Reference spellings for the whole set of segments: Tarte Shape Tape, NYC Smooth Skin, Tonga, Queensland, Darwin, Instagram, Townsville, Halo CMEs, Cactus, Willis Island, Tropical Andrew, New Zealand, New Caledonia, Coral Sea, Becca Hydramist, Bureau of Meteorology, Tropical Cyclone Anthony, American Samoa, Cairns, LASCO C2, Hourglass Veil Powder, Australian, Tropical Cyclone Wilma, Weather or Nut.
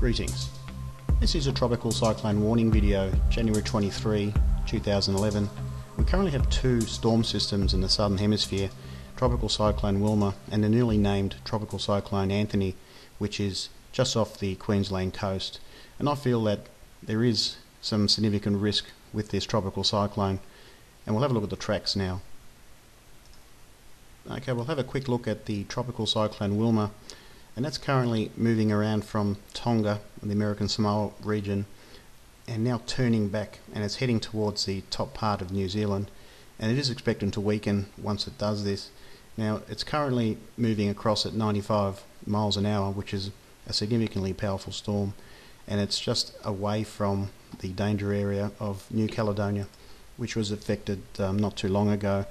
Greetings. This is a tropical cyclone warning video, January 23, 2011. We currently have two storm systems in the southern hemisphere, Tropical Cyclone Wilma and the newly named Tropical Cyclone Anthony, which is just off the Queensland coast. And I feel that there is some significant risk with this tropical cyclone. And we'll have a look at the tracks now. Okay, we'll have a quick look at the Tropical Cyclone Wilma. And that's currently moving around from Tonga, the American Samoa region, and now turning back, and it's heading towards the top part of New Zealand, and it is expected to weaken once it does this. Now it's currently moving across at 95 miles an hour, which is a significantly powerful storm, and it's just away from the danger area of New Caledonia, which was affected not too long ago.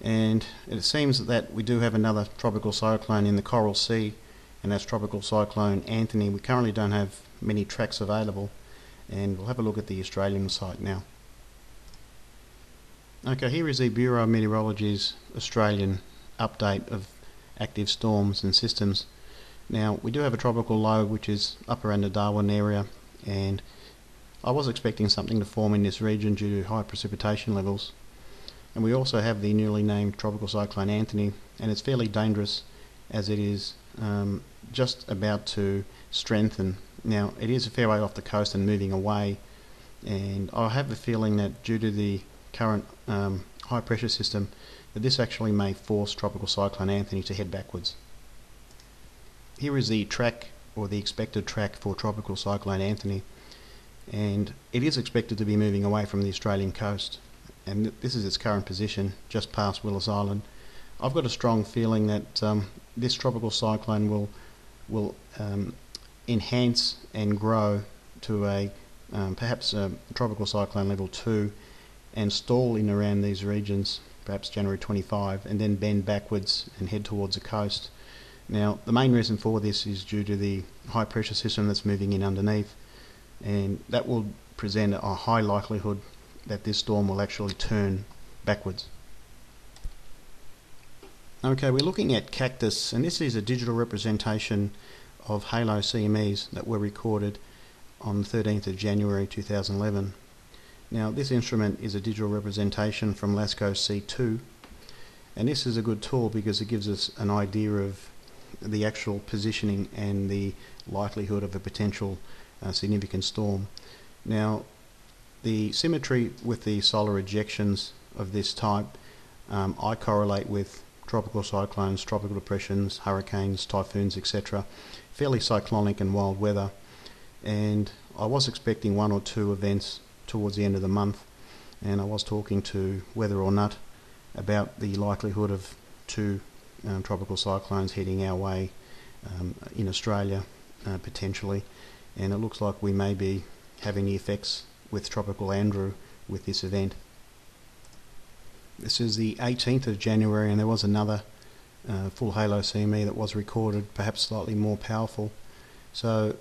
And it seems that we do have another tropical cyclone in the Coral Sea, and that's Tropical Cyclone Anthony. We currently don't have many tracks available, and we'll have a look at the Australian site now. Okay, here is the Bureau of Meteorology's Australian update of active storms and systems. Now, we do have a tropical low which is up around the Darwin area, and I was expecting something to form in this region due to high precipitation levels. And we also have the newly named Tropical Cyclone Anthony, and it's fairly dangerous as it is just about to strengthen. Now it is a fair way off the coast and moving away, and I have a feeling that due to the current high pressure system that this actually may force Tropical Cyclone Anthony to head backwards. Here is the track, or the expected track, for Tropical Cyclone Anthony, and it is expected to be moving away from the Australian coast, and this is its current position just past Willis Island. I've got a strong feeling that this tropical cyclone will enhance and grow to a perhaps a tropical cyclone level 2 and stall in around these regions, perhaps January 25, and then bend backwards and head towards the coast. Now the main reason for this is due to the high pressure system that's moving in underneath, and that will present a high likelihood that this storm will actually turn backwards. Okay, we're looking at Cactus, and this is a digital representation of Halo CMEs that were recorded on the 13th of January 2011. Now this instrument is a digital representation from LASCO C2, and this is a good tool because it gives us an idea of the actual positioning and the likelihood of a potential significant storm. Now the symmetry with the solar ejections of this type I correlate with tropical cyclones, tropical depressions, hurricanes, typhoons, etc. Fairly cyclonic and wild weather, and I was expecting one or two events towards the end of the month, and I was talking to Weather or Nut about the likelihood of two tropical cyclones heading our way in Australia potentially, and it looks like we may be having the effects with Tropical Andrew with this event. This is the 18th of January, and there was another full Halo CME that was recorded, perhaps slightly more powerful. So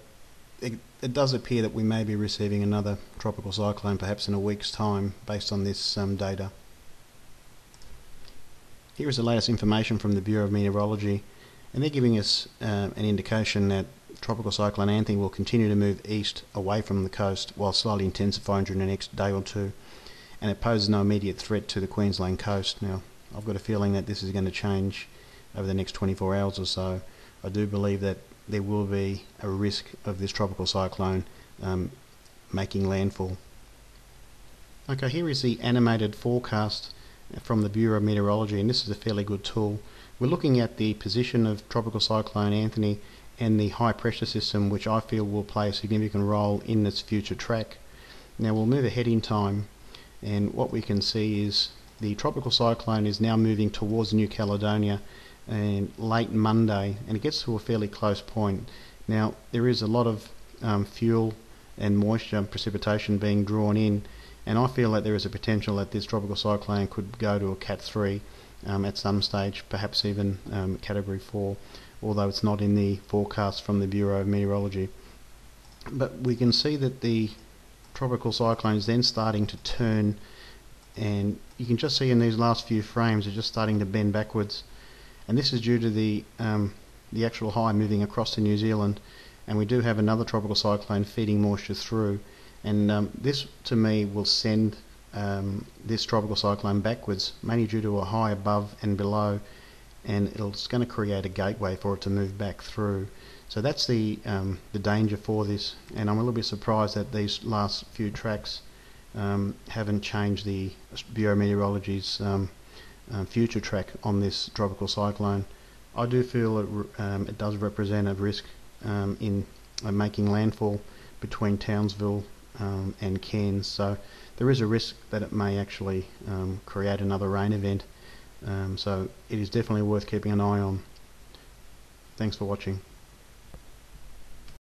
it does appear that we may be receiving another tropical cyclone perhaps in a week's time based on this data. Here is the latest information from the Bureau of Meteorology, and they're giving us an indication that Tropical Cyclone Anthony will continue to move east away from the coast while slightly intensifying during the next day or two. And it poses no immediate threat to the Queensland coast. Now, I've got a feeling that this is going to change over the next 24 hours or so. I do believe that there will be a risk of this tropical cyclone making landfall. Okay, here is the animated forecast from the Bureau of Meteorology, and this is a fairly good tool. We're looking at the position of Tropical Cyclone Anthony and the high pressure system, which I feel will play a significant role in its future track. Now, we'll move ahead in time, and what we can see is the tropical cyclone is now moving towards New Caledonia and late Monday, and it gets to a fairly close point. Now there is a lot of fuel and moisture and precipitation being drawn in, and I feel that there is a potential that this tropical cyclone could go to a Cat 3 at some stage, perhaps even Category 4, although it's not in the forecast from the Bureau of Meteorology. But we can see that the tropical cyclone is then starting to turn, and you can just see in these last few frames it's just starting to bend backwards, and this is due to the actual high moving across to New Zealand, and we do have another tropical cyclone feeding moisture through, and this to me will send this tropical cyclone backwards, mainly due to a high above and below, and it's going to create a gateway for it to move back through. So that's the danger for this, and I'm a little bit surprised that these last few tracks haven't changed the Bureau of Meteorology's future track on this tropical cyclone. I do feel it does represent a risk in making landfall between Townsville and Cairns, so there is a risk that it may actually create another rain event, so it is definitely worth keeping an eye on. Thanks for watching.